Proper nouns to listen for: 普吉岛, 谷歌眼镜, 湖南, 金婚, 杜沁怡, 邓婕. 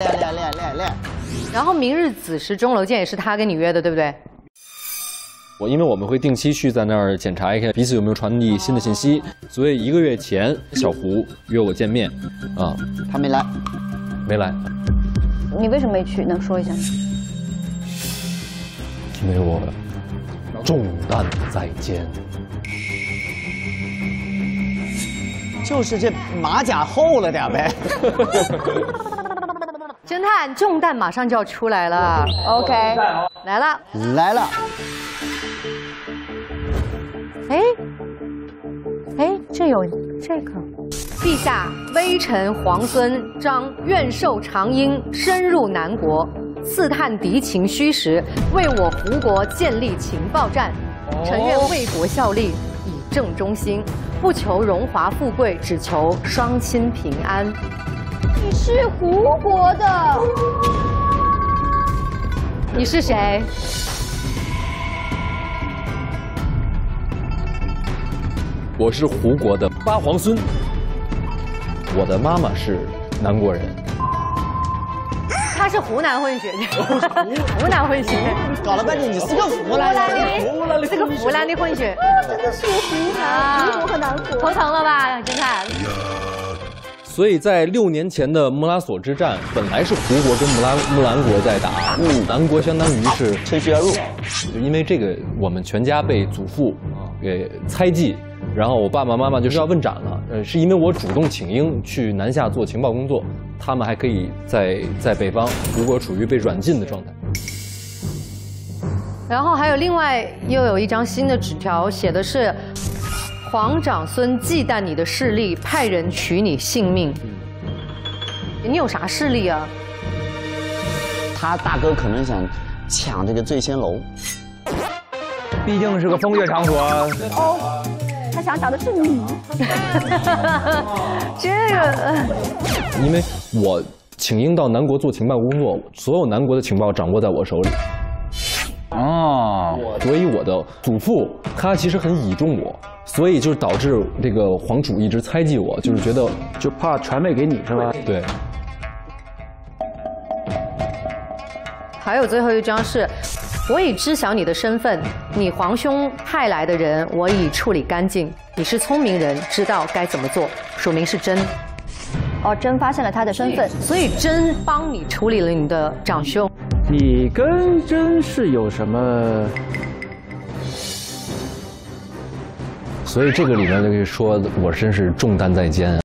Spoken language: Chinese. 练。然后明日子时钟楼见也是他跟你约的，对不对？因为我们会定期去在那儿检查一下彼此有没有传递新的信息，所以1个月前小胡约我见面，啊，他没来，没来。你为什么没去？能说一下吗？因为我重担在肩。 就是这马甲厚了点呗。侦探重担马上就要出来了 ，OK， 来了。哎，这有这个。陛下，微臣皇孙张愿受长缨，深入南国，刺探敌情虚实，为我胡国建立情报站。臣愿为国效力，以正忠心。 不求荣华富贵，只求双亲平安。你是胡国的，你是谁？我是胡国的八皇孙，我的妈妈是南国人。他是湖南混血，湖南混血。搞了半天，你是个湖南的，是个湖南的混血。 真的是湖南，湖和南湖，头疼了吧，侦探？所以在6年前的穆拉索之战，本来是胡国跟木兰国在打，南国相当于是趁虚而入。就因为这个，我们全家被祖父给猜忌，然后我爸爸妈妈就是要问斩了。是因为我主动请缨去南下做情报工作，他们还可以在北方，胡国处于被软禁的状态。 然后还有另外又有一张新的纸条，写的是：“皇长孙忌惮你的势力，派人取你性命。”你有啥势力啊？他大哥可能想抢这个醉仙楼，毕竟是个风月场所。哦，他想抢的是你。这个，因为我请缨到南国做情报工作，所有南国的情报掌握在我手里。 哦，所以我的祖父他其实很倚重我，所以就导致这个皇储一直猜忌我，就是觉得就怕传位给你是吧？对。还有最后一张是，我已知晓你的身份，你皇兄派来的人我已处理干净，你是聪明人，知道该怎么做，说明是真。哦，真发现了他的身份，所以真帮你处理了你的长兄。 你跟真是有什么？所以这个里面就可以说，我真是重担在肩。